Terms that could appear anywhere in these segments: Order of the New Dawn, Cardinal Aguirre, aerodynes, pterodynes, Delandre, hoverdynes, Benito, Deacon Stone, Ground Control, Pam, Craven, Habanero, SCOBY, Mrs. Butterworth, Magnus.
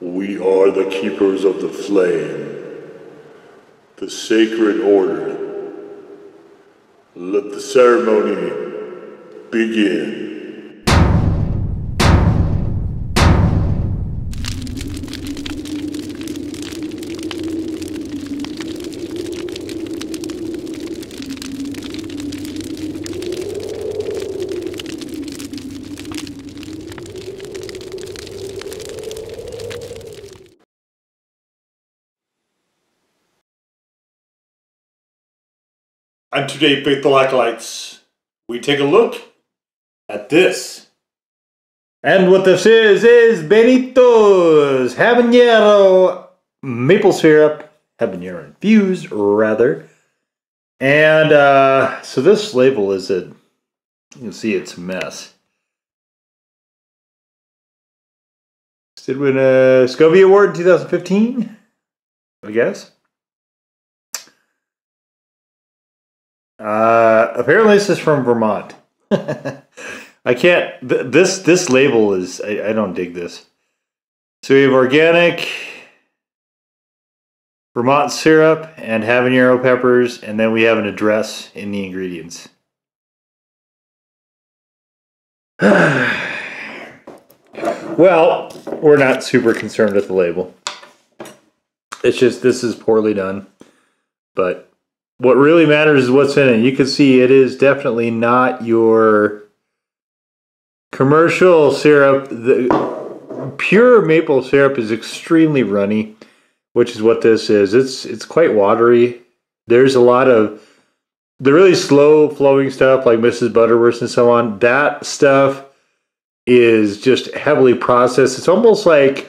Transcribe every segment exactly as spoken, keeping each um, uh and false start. We are the keepers of the flame, the sacred order. Let the ceremony begin. And today, Faithful Acolytes, we take a look at this. And what this is, is Benito's Habanero maple syrup, Habanero infused, rather. And uh, so this label is it. You can see it's a mess. Did win a SCOBY award in two thousand fifteen, I guess. Uh, apparently this is from Vermont. I can't, th this, this label is, I, I don't dig this. So we have organic, Vermont syrup, and habanero peppers, and then we have an address in the ingredients. Well, we're not super concerned with the label. It's just, this is poorly done, but what really matters is what's in it. You can see it is definitely not your commercial syrup. The pure maple syrup is extremely runny, which is what this is. It's it's quite watery. There's a lot of the really slow flowing stuff like Missus Butterworth and so on. That stuff is just heavily processed. It's almost like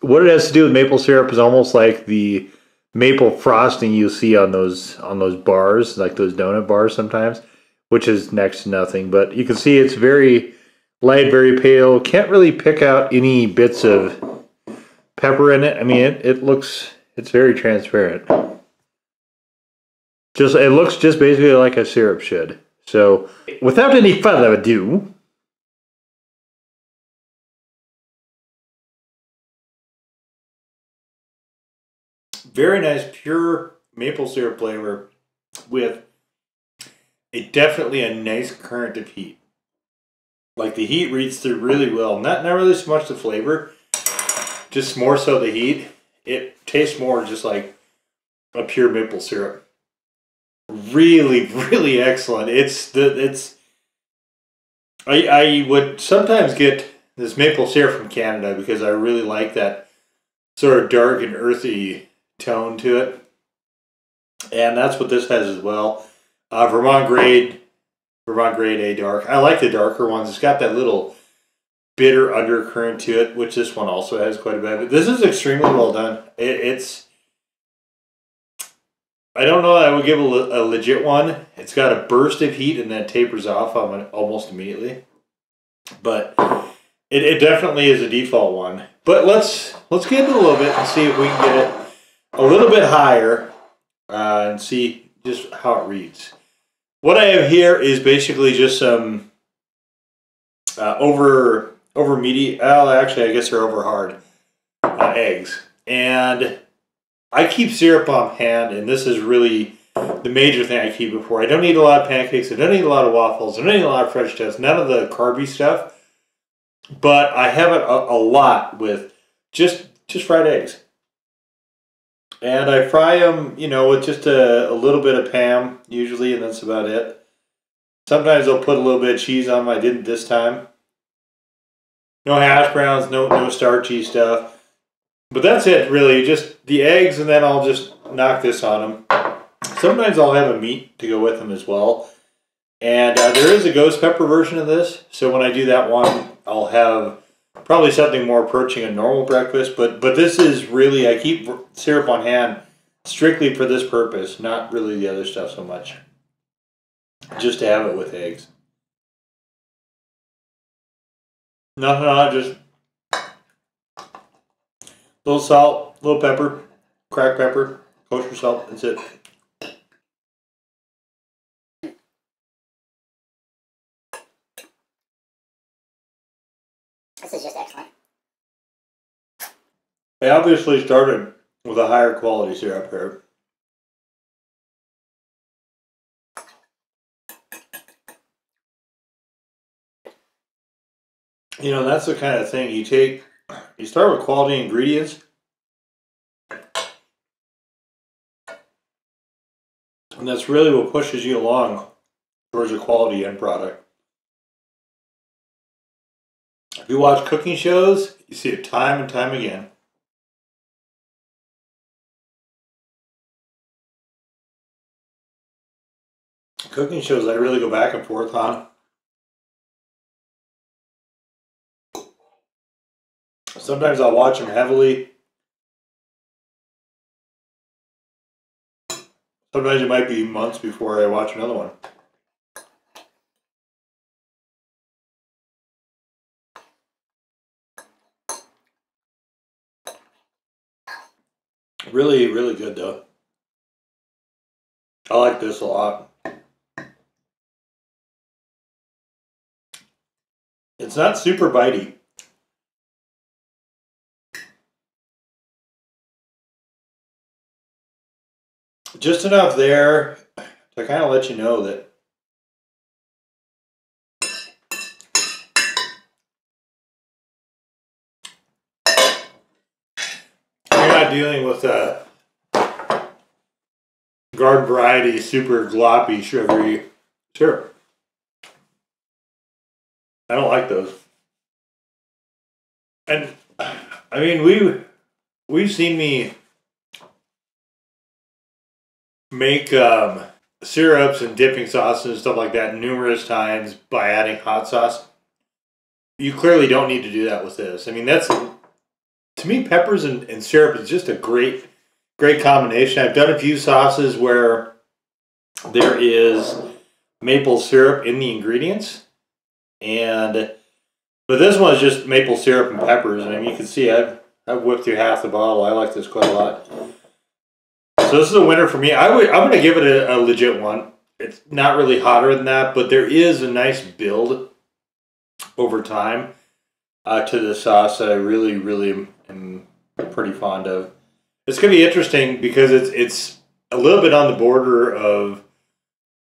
what it has to do with maple syrup is almost like the maple frosting you see on those on those bars, like those donut bars sometimes, which is next to nothing. But you can see it's very light, very pale. Can't really pick out any bits of pepper in it. I mean, it, it looks, it's very transparent. Just it looks just basically like a syrup should. So without any further ado, very nice, pure maple syrup flavor with a definitely a nice current of heat. Like the heat reads through really well. Not not really so much the flavor, just more so the heat. It tastes more just like a pure maple syrup. Really, really excellent. It's the it's. I I would sometimes get this maple syrup from Canada because I really like that sort of dark and earthy tone to it, and that's what this has as well. uh, Vermont grade Vermont grade A dark. I like the darker ones. It's got that little bitter undercurrent to it, which this one also has quite a bit, but this is extremely well done. It, it's I don't know that I would give a, a legit one. It's got a burst of heat and then tapers off almost immediately, but it, it definitely is a default one. But let's let's get it a little bit and see if we can get it a little bit higher uh, and see just how it reads. What I have here is basically just some uh, over over meaty, well, actually I guess they're over hard uh, eggs. And I keep syrup on hand, and this is really the major thing I keep it for. I don't eat a lot of pancakes, I don't eat a lot of waffles, I don't eat a lot of French toast, none of the carby stuff. But I have it a, a lot with just just fried eggs. And I fry them, you know, with just a, a little bit of Pam, usually, and that's about it. Sometimes I'll put a little bit of cheese on them. I didn't this time. No hash browns, no, no starchy stuff. But that's it, really. Just the eggs, and then I'll just knock this on them. Sometimes I'll have a meat to go with them as well. And uh, there is a ghost pepper version of this. So when I do that one, I'll have probably something more approaching a normal breakfast, but but this is really, I keep syrup on hand strictly for this purpose, not really the other stuff so much. Just to have it with eggs. Nothing on it, just a little salt, a little pepper, cracked pepper, kosher salt, that's it. This is just excellent. They obviously started with a higher quality syrup here. You know, that's the kind of thing you take, you start with quality ingredients. And that's really what pushes you along towards a quality end product. If you watch cooking shows, you see it time and time again. Cooking shows I really go back and forth on. Sometimes I'll watch them heavily. Sometimes it might be months before I watch another one. Really, really good though. I like this a lot. It's not super bitey. Just enough there to kind of let you know that you're not dealing with a garden variety, super gloppy, sugary syrup. I don't like those. And I mean, we we've seen me make um, syrups and dipping sauces and stuff like that numerous times by adding hot sauce. You clearly don't need to do that with this. I mean, that's, to me, peppers and, and syrup is just a great, great combination. I've done a few sauces where there is maple syrup in the ingredients, and but this one is just maple syrup and peppers. And I mean, you can see I've I've whipped through half the bottle. I like this quite a lot. So this is a winner for me. I would, I'm going to give it a, a legit one. It's not really hotter than that, but there is a nice build over time uh, to the sauce that I really, really am, am pretty fond of. It's going to be interesting because it's it's a little bit on the border of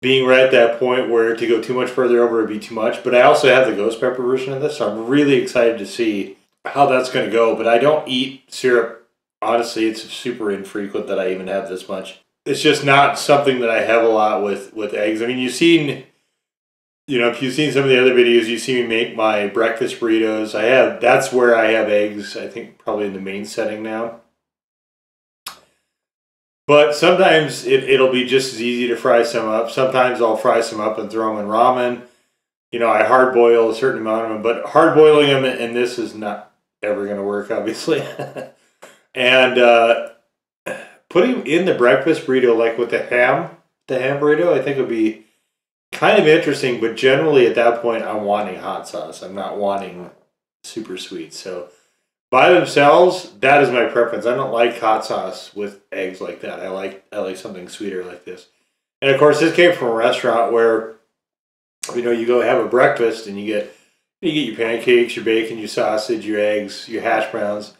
being right at that point where to go too much further over would be too much. But I also have the ghost pepper version of this, so I'm really excited to see how that's going to go. But I don't eat syrup. Honestly, it's super infrequent that I even have this much. It's just not something that I have a lot with, with eggs. I mean, you've seen, you know, if you've seen some of the other videos, you see me make my breakfast burritos. I have, that's where I have eggs, I think probably in the main setting now. But sometimes it, it'll be just as easy to fry some up. Sometimes I'll fry some up and throw them in ramen. You know, I hard boil a certain amount of them, but hard boiling them, and this is not ever going to work, obviously. And uh, putting in the breakfast burrito, like with the ham, the ham burrito, I think would be kind of interesting. But generally at that point, I'm wanting hot sauce. I'm not wanting super sweet. So by themselves, that is my preference. I don't like hot sauce with eggs like that. I like, I like something sweeter like this. And of course, this came from a restaurant where, you know, you go have a breakfast and you get, you get your pancakes, your bacon, your sausage, your eggs, your hash browns.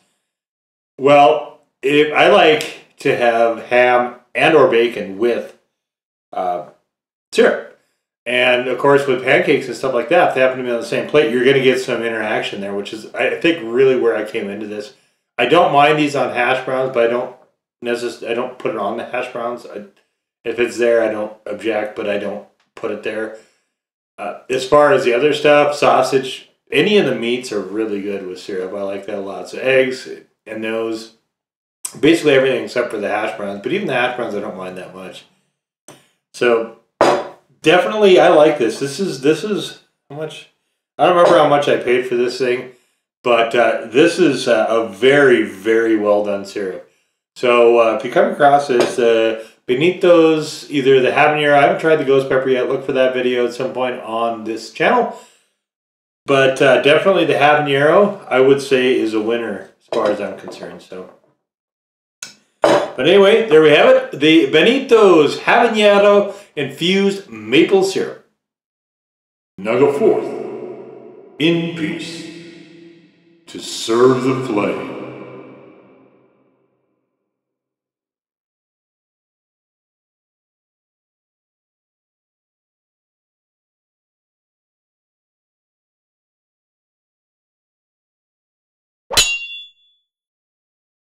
Well, if I like to have ham and or bacon with uh, syrup. And, of course, with pancakes and stuff like that, if they happen to be on the same plate, you're going to get some interaction there, which is, I think, really where I came into this. I don't mind these on hash browns, but I don't necessarily, I don't put it on the hash browns. I, if it's there, I don't object, but I don't put it there. Uh, as far as the other stuff, sausage, any of the meats are really good with syrup. I like that a lot. So eggs... and those, basically everything except for the hash browns. But even the hash browns, I don't mind that much. So definitely, I like this. This is this is how much? I don't remember how much I paid for this thing, but uh, this is uh, a very very well done syrup. So uh, if you come across this, uh, Benito's, either the habanero. I haven't tried the ghost pepper yet. Look for that video at some point on this channel. But uh, definitely the habanero, I would say, is a winner. As far as I'm concerned, so. But anyway, there we have it. The Benito's Habanero Infused Maple Syrup. Now go forth in peace to serve the flame.